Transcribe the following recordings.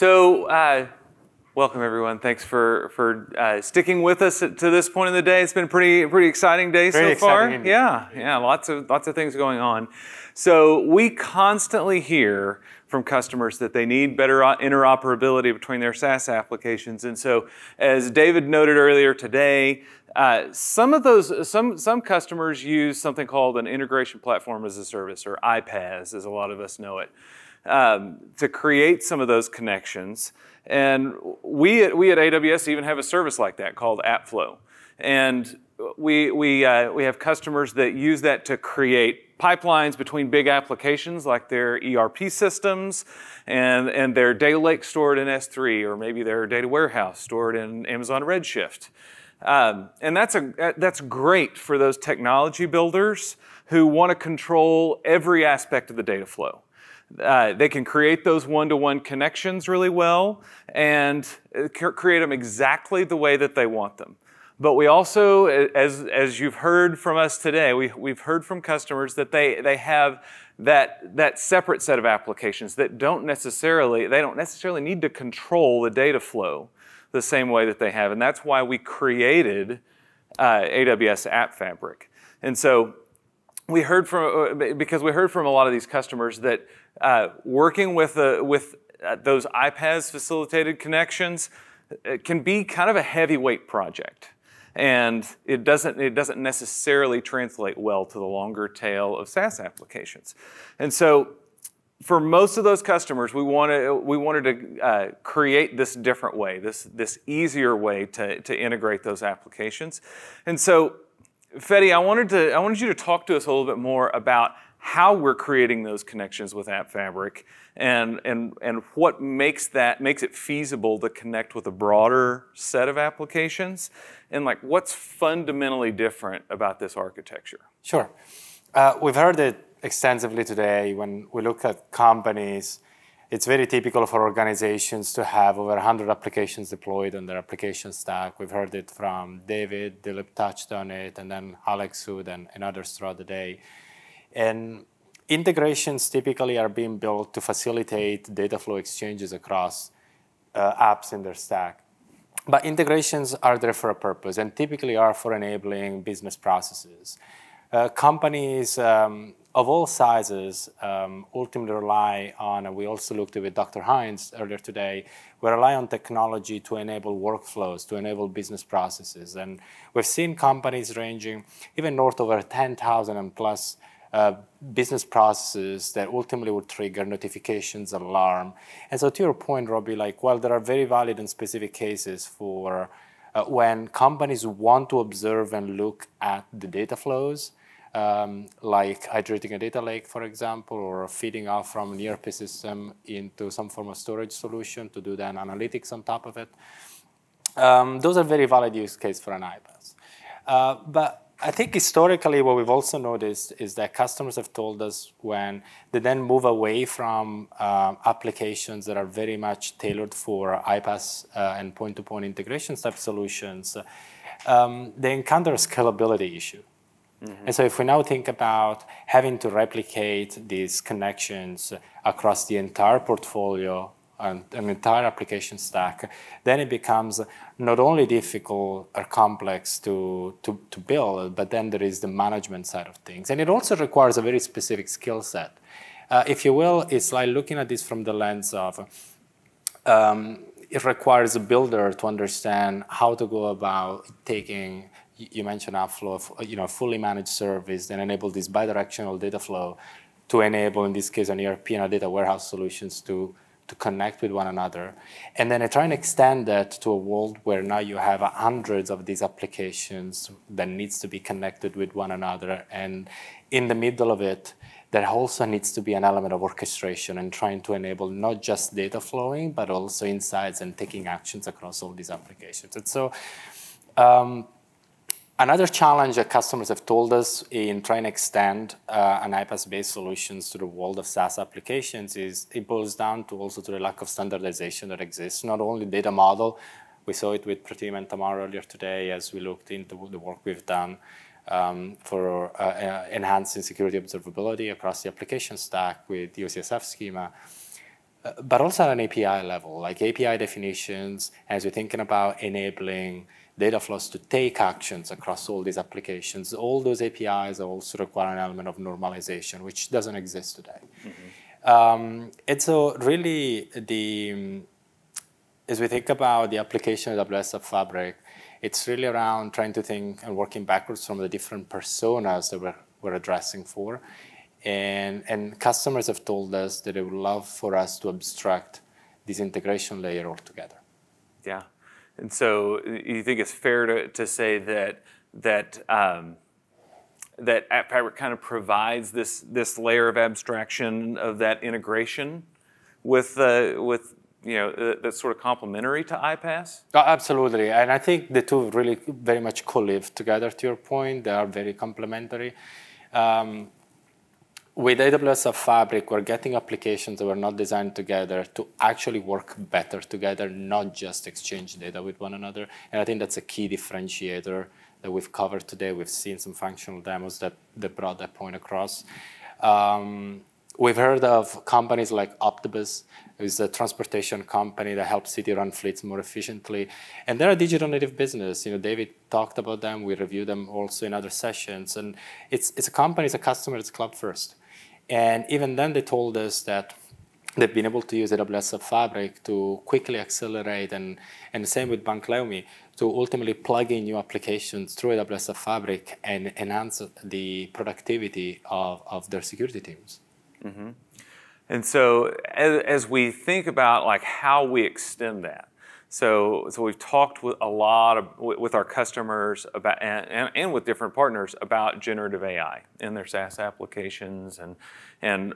So welcome, everyone. Thanks for sticking with us to this point in the day. It's been a pretty exciting day so far. Yeah, lots of things going on. So we constantly hear from customers that they need better interoperability between their SaaS applications. And so, as David noted earlier today, some customers use something called an integration platform as a service, or iPaaS, as a lot of us know it, to create some of those connections. And we at AWS even have a service like that called AppFlow. And we have customers that use that to create pipelines between big applications like their ERP systems and their data lake stored in S3, or maybe their data warehouse stored in Amazon Redshift. And that's great for those technology builders who want to control every aspect of the data flow. They can create those one-to-one connections really well and create them exactly the way that they want them. But we also, as you've heard from us today, we've heard from customers that they have that separate set of applications that don't necessarily need to control the data flow the same way that they have. And that's why we created AWS AppFabric. And so we heard from a lot of these customers that working with those iPaaS facilitated connections, it can be kind of a heavyweight project, and it doesn't necessarily translate well to the longer tail of SaaS applications. And so, for most of those customers, we wanted to create this different way, this easier way to integrate those applications. And so, Fedi, I wanted you to talk to us a little bit more about how we're creating those connections with AppFabric and what makes it feasible to connect with a broader set of applications, and like what's fundamentally different about this architecture. Sure. We've heard it extensively today. When we look at companies, it's very typical for organizations to have over 100 applications deployed on their application stack. We've heard it from David. Dilip touched on it, and then Alex Hood and others throughout the day. And integrations typically are being built to facilitate data flow exchanges across apps in their stack. But integrations are there for a purpose, and typically are for enabling business processes. Companies of all sizes ultimately rely on, and we also looked at with Dr. Hines earlier today, we rely on technology to enable workflows, to enable business processes. And we've seen companies ranging even north over 10,000 and plus business processes that ultimately would trigger notifications, alarm. And so to your point, Robbie, like, well, there are very valid and specific cases for when companies want to observe and look at the data flows, like hydrating a data lake, for example, or feeding out from an ERP system into some form of storage solution to do then analytics on top of it. Those are very valid use cases for an iPaaS. But I think historically what we've also noticed is that customers have told us when they then move away from applications that are very much tailored for iPaaS and point-to-point integration type solutions, they encounter a scalability issue. Mm-hmm. And so if we now think about having to replicate these connections across the entire portfolio and an entire application stack, then it becomes not only difficult or complex to build, but then there is the management side of things. And it also requires a very specific skill set. If you will, it's like looking at this from the lens of it requires a builder to understand how to go about taking, you mentioned AppFlow, you know, fully managed service, then enable this bidirectional data flow to enable, in this case, an ERP and a data warehouse solutions to connect with one another. And then I try and extend that to a world where now you have hundreds of these applications that needs to be connected with one another. And in the middle of it, there also needs to be an element of orchestration and trying to enable not just data flowing, but also insights and taking actions across all these applications. And so another challenge that customers have told us in trying to extend an iPaaS-based solutions to the world of SaaS applications is it boils down to also to the lack of standardization that exists, not only data model. We saw it with Pratim and Tamar earlier today as we looked into the work we've done for enhancing security observability across the application stack with the OCSF schema. but also at an API level, like API definitions, as we're thinking about enabling data flows to take actions across all these applications. All those APIs also require an element of normalization, which doesn't exist today. Mm-hmm. And so really, as we think about the application of AWS AppFabric, it's really around trying to think and working backwards from the different personas that we're addressing for. And customers have told us that they would love for us to abstract this integration layer altogether. Yeah. And so you think it's fair to say that AppFabric kind of provides this layer of abstraction of that integration with you know, that's sort of complementary to iPaaS? Oh, absolutely. And I think the two really very much co-live together, to your point. They are very complementary. With AWS AppFabric, we're getting applications that were not designed together to actually work better together, not just exchange data with one another. And I think that's a key differentiator that we've covered today. We've seen some functional demos that brought that point across. We've heard of companies like Optibus, who's a transportation company that helps cities run fleets more efficiently. And they're a digital native business. You know, David talked about them. We reviewed them also in other sessions. And it's a company, it's a customer, it's cloud first. And even then they told us that they've been able to use AWS AppFabric to quickly accelerate, and the same with Bank Leomi, to ultimately plug in new applications through AWS AppFabric and enhance the productivity of their security teams. Mm-hmm. And so as we think about like how we extend that, so we've talked with a lot with our customers about and with different partners about generative AI in their SaaS applications, and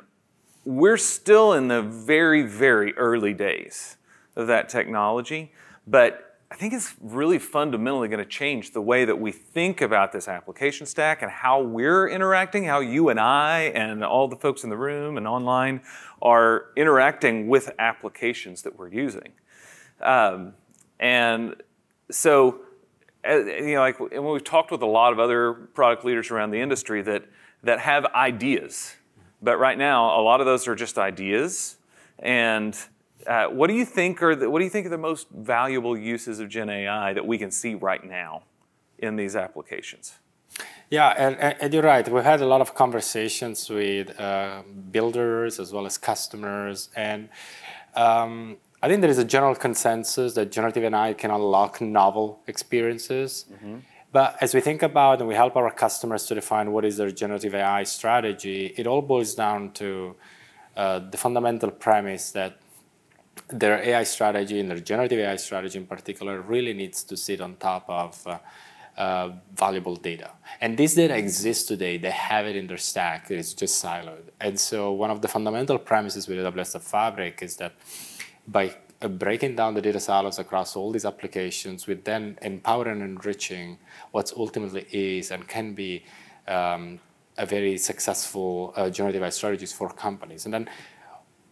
we're still in the very, very early days of that technology, but I think it's really fundamentally going to change the way that we think about this application stack and how we're interacting, how you and I and all the folks in the room and online are interacting with applications that we're using. And so, you know, like when we've talked with a lot of other product leaders around the industry that have ideas, but right now a lot of those are just ideas. And what do you think are the most valuable uses of Gen AI that we can see right now in these applications? Yeah, and you're right. We've had a lot of conversations with builders as well as customers, and I think there is a general consensus that generative AI can unlock novel experiences. Mm-hmm. But as we think about and we help our customers to define what is their generative AI strategy, it all boils down to the fundamental premise that their AI strategy, and their generative AI strategy in particular, really needs to sit on top of valuable data. And this data exists today. They have it in their stack. It's just siloed. And so one of the fundamental premises with AWS AppFabric is that by breaking down the data silos across all these applications, we then empower and enriching what ultimately is and can be a very successful generative AI strategies for companies. And then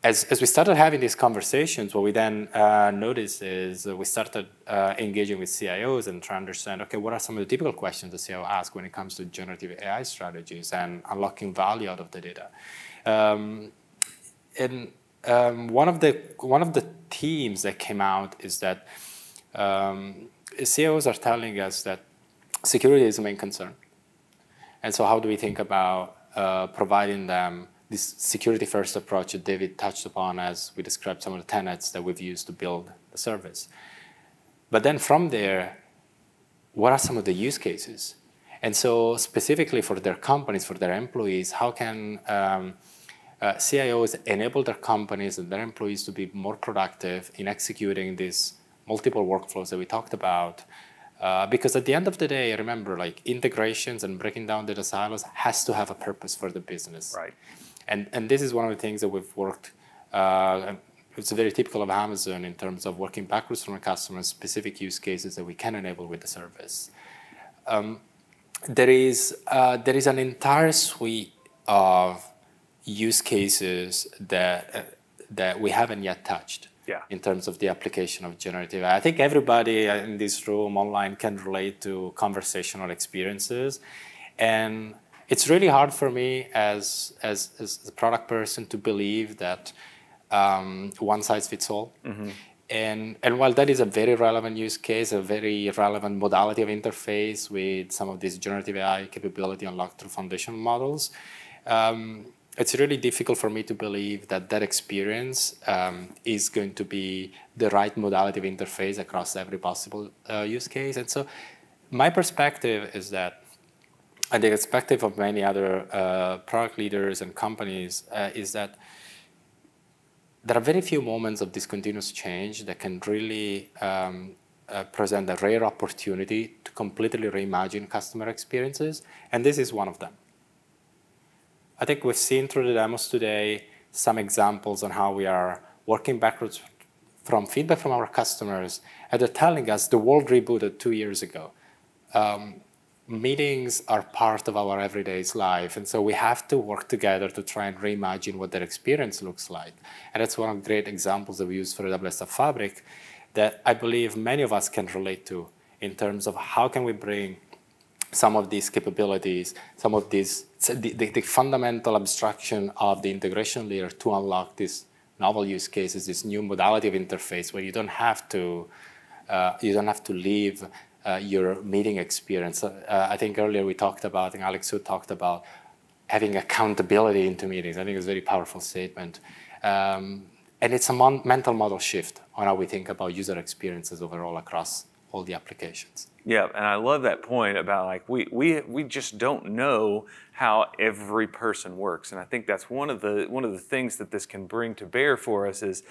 as we started having these conversations, what we then noticed is we started engaging with CIOs and trying to understand, okay, what are some of the typical questions the CIO asks when it comes to generative AI strategies and unlocking value out of the data? One of the themes that came out is that CIOs are telling us that security is the main concern. And so how do we think about providing them this security-first approach that David touched upon as we described some of the tenets that we've used to build the service? But then from there, what are some of the use cases? And so specifically for their companies, for their employees, how can CIOs enable their companies and their employees to be more productive in executing these multiple workflows that we talked about? Because at the end of the day, remember, like integrations and breaking down data silos has to have a purpose for the business. Right. And this is one of the things that we've worked, it's very typical of Amazon in terms of working backwards from our customers, specific use cases that we can enable with the service. There is an entire suite of use cases that we haven't yet touched. Yeah. In terms of the application of generative AI. I think everybody in this room online can relate to conversational experiences, and it's really hard for me as a product person to believe that one size fits all. Mm-hmm. And while that is a very relevant use case, a very relevant modality of interface with some of these generative AI capability unlocked through foundation models, it's really difficult for me to believe that that experience is going to be the right modality of interface across every possible use case. And so my perspective is that, and the perspective of many other product leaders and companies is that there are very few moments of this continuous change that can really present a rare opportunity to completely reimagine customer experiences, and this is one of them. I think we've seen through the demos today some examples on how we are working backwards from feedback from our customers, and they're telling us the world rebooted 2 years ago. Meetings are part of our everyday life, and so we have to work together to try and reimagine what that experience looks like. And that's one of the great examples that we use for AWS AppFabric that I believe many of us can relate to in terms of how can we bring some of these capabilities, some of these, the fundamental abstraction of the integration layer to unlock these novel use cases, this new modality of interface where you don't have to leave your meeting experience. I think earlier we talked about, and Alex Hu talked about having accountability into meetings. I think it's a very powerful statement. And it's a mental model shift on how we think about user experiences overall across all the applications. Yeah, and I love that point about like we just don't know how every person works, and I think that's one of the things that this can bring to bear for us is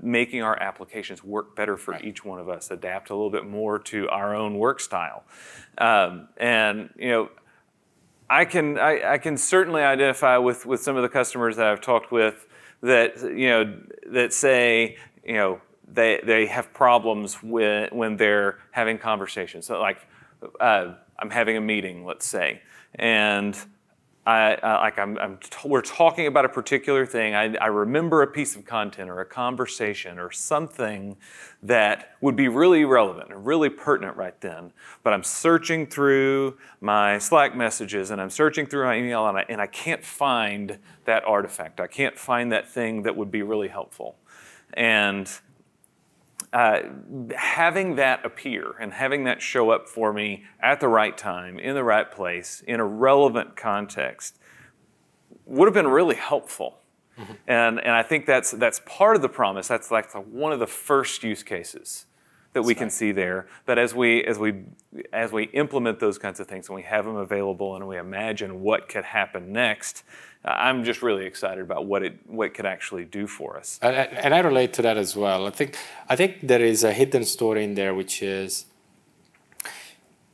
making our applications work better for right. each one of us, adapt a little bit more to our own work style, and you know. I can certainly identify with some of the customers that I've talked with that that say they have problems when they're having conversations. So like I'm having a meeting, let's say, and we're talking about a particular thing. I remember a piece of content or a conversation or something that would be really relevant and really pertinent right then. But I'm searching through my Slack messages and I'm searching through my email and I can't find that artifact. I can't find that thing that would be really helpful. And having that appear and having that show up for me at the right time, in the right place, in a relevant context would have been really helpful. Mm-hmm. And I think that's part of the promise. That's like one of the first use cases that we can see there. But as we implement those kinds of things and we have them available and we imagine what could happen next, I'm just really excited about what it could actually do for us. And I relate to that as well. I think there is a hidden story in there, which is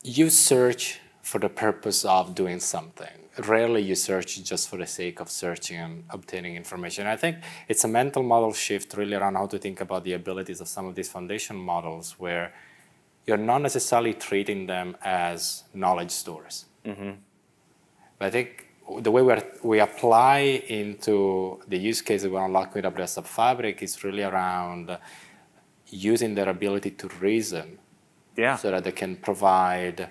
you search for the purpose of doing something. Rarely you search just for the sake of searching and obtaining information. I think it's a mental model shift really around how to think about the abilities of some of these foundation models where you're not necessarily treating them as knowledge stores. Mm-hmm. But I think the way we apply into the use case that we're unlocking with AWS AppFabric is really around using their ability to reason so that they can provide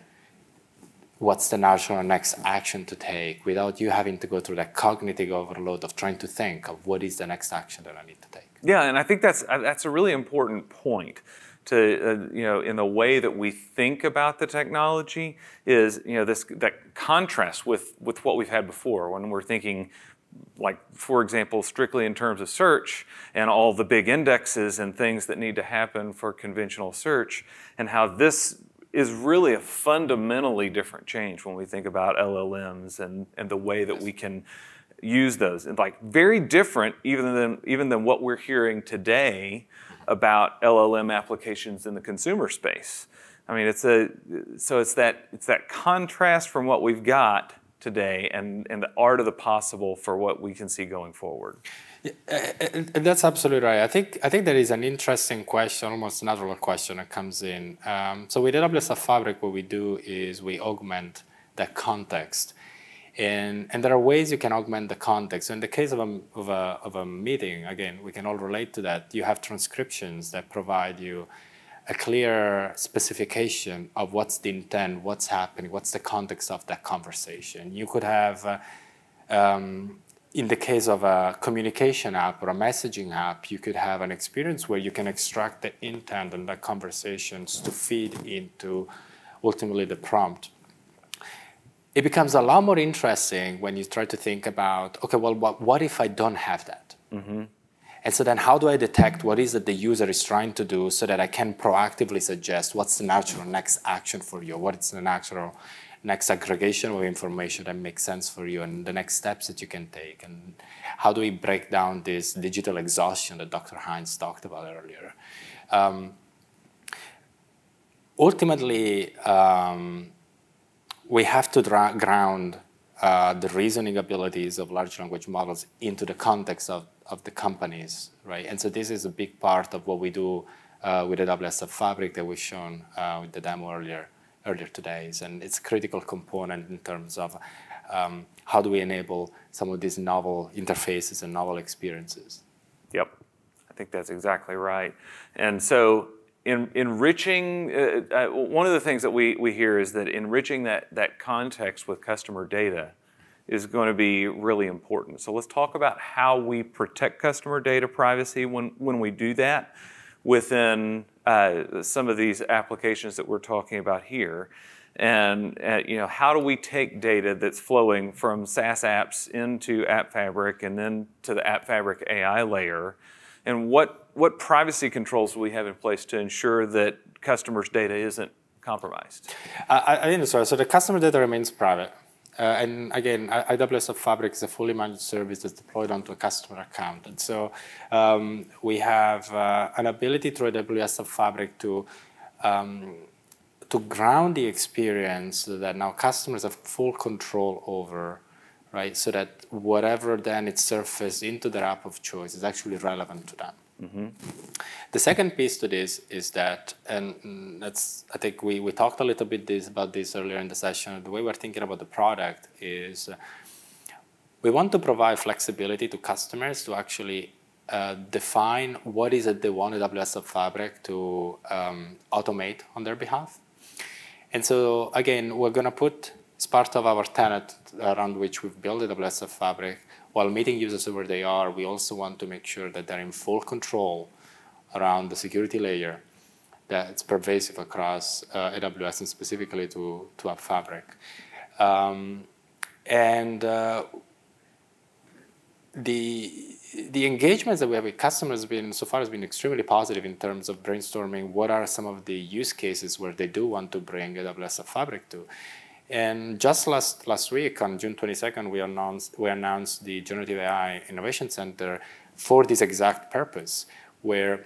what's the natural next action to take without you having to go through that cognitive overload of trying to think of what is the next action that I need to take. Yeah, and I think that's a really important point to, in the way that we think about the technology is, that contrast with what we've had before when we're thinking, like, for example, strictly in terms of search and all the big indexes and things that need to happen for conventional search, and how this is really a fundamentally different change when we think about LLMs and the way that we can use those. And like very different even than what we're hearing today about LLM applications in the consumer space. I mean, it's that contrast from what we've got today and the art of the possible for what we can see going forward. Yeah, and that's absolutely right. I think there is an interesting question, almost a natural question that comes in. So with AWS AppFabric, what we do is we augment that context. And there are ways you can augment the context. So in the case of a meeting, again, we can all relate to that. You have transcriptions that provide you a clear specification of what's the intent, what's happening, what's the context of that conversation. You could have in the case of a communication app or a messaging app, you could have an experience where you can extract the intent and the conversations to feed into ultimately the prompt. It becomes a lot more interesting when you try to think about, okay, well, what if I don't have that? Mm-hmm. And so then how do I detect what is it the user is trying to do so that I can proactively suggest what's the natural next action for you? What's the natural next aggregation of information that makes sense for you and the next steps that you can take? And how do we break down this digital exhaustion that Dr. Hines talked about earlier? Ultimately, we have to ground the reasoning abilities of large language models into the context of the companies, right? And so this is a big part of what we do with AWS AppFabric that we've shown with the demo earlier today. And it's a critical component in terms of how do we enable some of these novel interfaces and novel experiences. Yep, I think that's exactly right. And so enriching, one of the things that we hear is that enriching that context with customer data is going to be really important. So let's talk about how we protect customer data privacy when we do that within some of these applications that we're talking about here. And you know, how do we take data that's flowing from SaaS apps into AppFabric and then to the AppFabric AI layer? And what privacy controls do we have in place to ensure that customers' data isn't compromised? I think so. So the customer data remains private. And again, AWS AppFabric is a fully managed service that's deployed onto a customer account. And so we have an ability through AWS AppFabric to ground the experience that now customers have full control over, right? So that whatever then is surfaced into their app of choice is actually relevant to them. Mm-hmm. The second piece to this is that, and that's, I think we talked a little bit about this earlier in the session, the way we're thinking about the product is we want to provide flexibility to customers to actually define what is it they want AWS AppFabric to automate on their behalf. And so again, we're going to put, as part of our tenet around which we've built AWS AppFabric, while meeting users where they are, we also want to make sure that they're in full control around the security layer that's pervasive across AWS and specifically to AppFabric. The engagements that we have with customers have been, so far has been extremely positive in terms of brainstorming what are some of the use cases where they do want to bring AWS AppFabric to. And just last week, on June 22nd, we announced the Generative AI Innovation Center for this exact purpose, where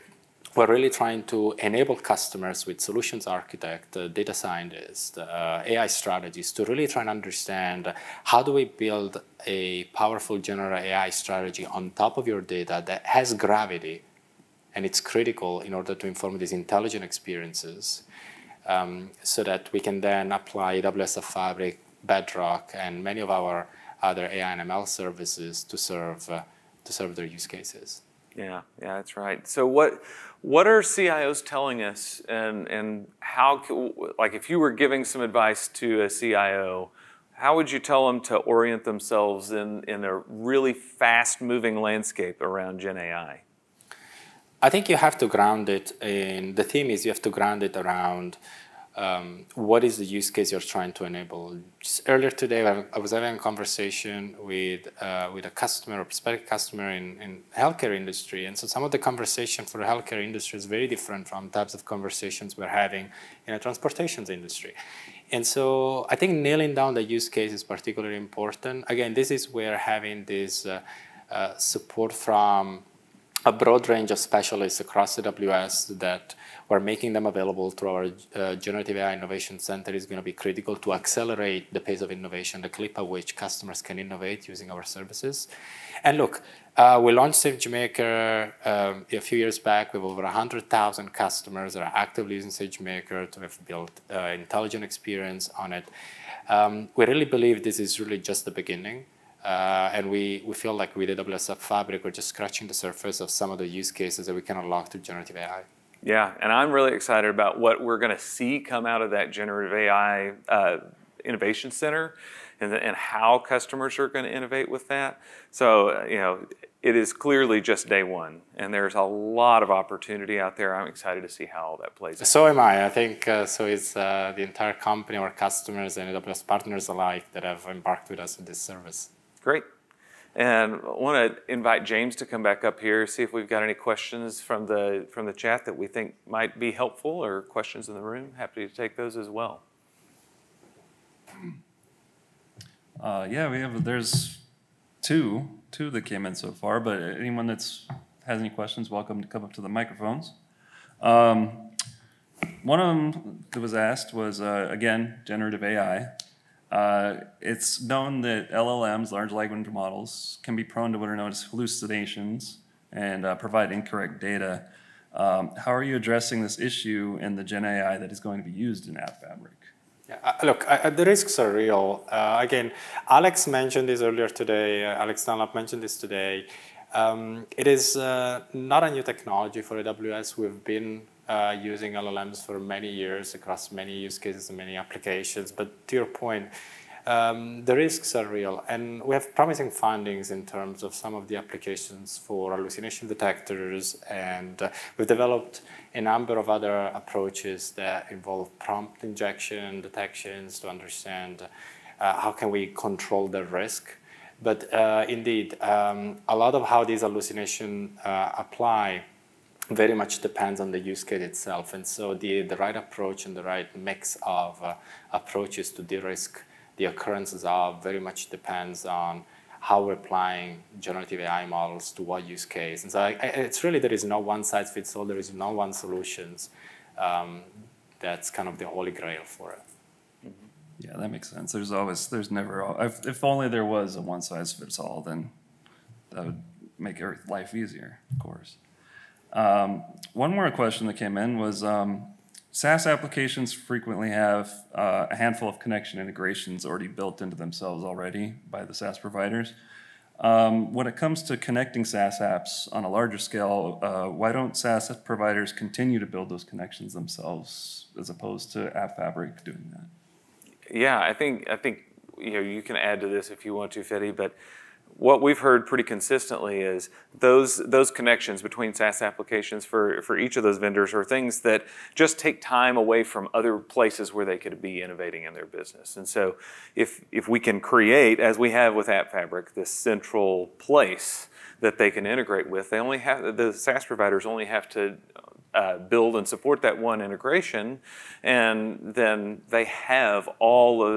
we're really trying to enable customers with solutions architect, data scientists, AI strategists to really try and understand how do we build a powerful general AI strategy on top of your data that has gravity, and it's critical in order to inform these intelligent experiences. So that we can then apply AWS AppFabric, Bedrock, and many of our other AI and ML services to serve their use cases. Yeah, that's right. So what are CIOs telling us, and how, like, if you were giving some advice to a CIO, how would you tell them to orient themselves in a really fast-moving landscape around Gen AI? I think you have to ground it in, the theme is you have to ground it around what is the use case you're trying to enable. Just earlier today, I was having a conversation with a customer, a prospective customer in healthcare industry. And so some of the conversation for the healthcare industry is very different from types of conversations we're having in the transportations industry. And so I think nailing down the use case is particularly important. Again, this is where having this support from a broad range of specialists across AWS that we're making them available through our Generative AI Innovation Center is going to be critical to accelerate the pace of innovation, the clip at which customers can innovate using our services. And look, we launched SageMaker a few years back. We have over 100,000 customers that are actively using SageMaker to have built intelligent experience on it. We really believe this is really just the beginning. And we feel like with AWS AppFabric, we're just scratching the surface of some of the use cases that we can unlock through generative AI. Yeah, and I'm really excited about what we're going to see come out of that Generative AI Innovation Center and how customers are going to innovate with that. So, you know, it is clearly just day one, and there's a lot of opportunity out there. I'm excited to see how all that plays out. So am I. I think so is the entire company, our customers, and AWS partners alike that have embarked with us in this service. Great. And I want to invite James to come back up here, see if we've got any questions from the chat that we think might be helpful, or questions in the room. Happy to take those as well. Yeah, we have. There's two that came in so far, but anyone that's has any questions, welcome to come up to the microphones. One of them that was asked was again generative AI. It's known that LLMs, large language models, can be prone to what are known as hallucinations and provide incorrect data. How are you addressing this issue in the Gen AI that is going to be used in AppFabric? Yeah, look, the risks are real. Again, Alex mentioned this earlier today. Alex Dunlap mentioned this today. It is not a new technology for AWS. We've been using LLMs for many years across many use cases and many applications. But to your point, the risks are real. And we have promising findings in terms of some of the applications for hallucination detectors. And we've developed a number of other approaches that involve prompt injection detections to understand how can we control the risk. But indeed, a lot of how these hallucinations apply very much depends on the use case itself. And so the right approach and the right mix of approaches to de-risk the occurrences of very much depends on how we're applying generative AI models to what use case. And so it's really, there is no one size fits all. There is no one solutions. That's kind of the holy grail for it. Yeah, that makes sense. There's always, there's never, if only there was a one size fits all, then that would make life easier, of course. One more question that came in was SaaS applications frequently have a handful of connection integrations already built into themselves already by the SaaS providers. When it comes to connecting SaaS apps on a larger scale, why don't SaaS providers continue to build those connections themselves as opposed to AppFabric doing that? Yeah, I think you know, you can add to this if you want to, Fede, but what we've heard pretty consistently is those connections between SaaS applications for each of those vendors are things that just take time away from other places where they could be innovating in their business. And so if we can create, as we have with AppFabric, this central place that they can integrate with, they only have, the SaaS providers only have to build and support that one integration, and then they have all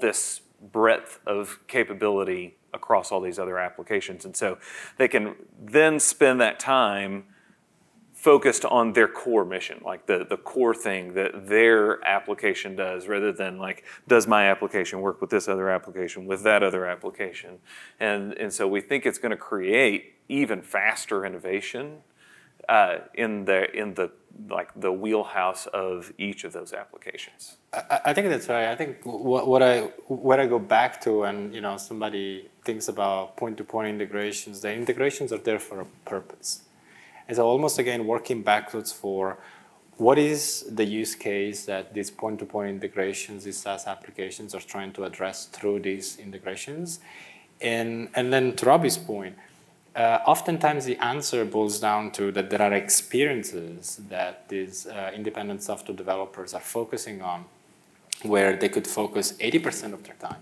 this breadth of capability across all these other applications. And so they can then spend that time focused on their core mission, like the core thing that their application does, rather than like, does my application work with this other application, with that other application? And so we think it's going to create even faster innovation in the like the wheelhouse of each of those applications. I think that's right. I think what I go back to, and you know, somebody thinks about point-to-point integrations. The integrations are there for a purpose, and so almost again working backwards for what is the use case that these point-to-point integrations, these SaaS applications, are trying to address through these integrations, and then to Robbie's point. Oftentimes the answer boils down to that there are experiences that these independent software developers are focusing on where they could focus 80% of their time.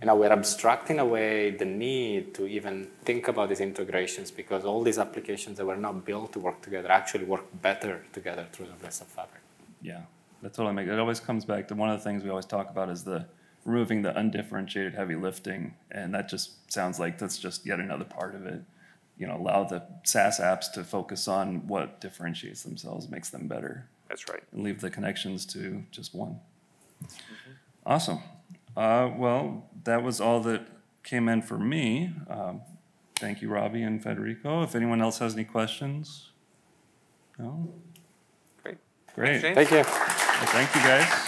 And now we're abstracting away the need to even think about these integrations because all these applications that were not built to work together actually work better together through the rest of Fabric. Yeah, that's what I make. It always comes back to one of the things we always talk about is the removing the undifferentiated heavy lifting, and that just sounds like that's just yet another part of it. You know, allow the SaaS apps to focus on what differentiates themselves, makes them better. That's right. And leave the connections to just one. Mm-hmm. Awesome. Well, that was all that came in for me. Thank you, Robbie and Federico. If anyone else has any questions? No? Great. Great. Thank you. Well, thank you, guys.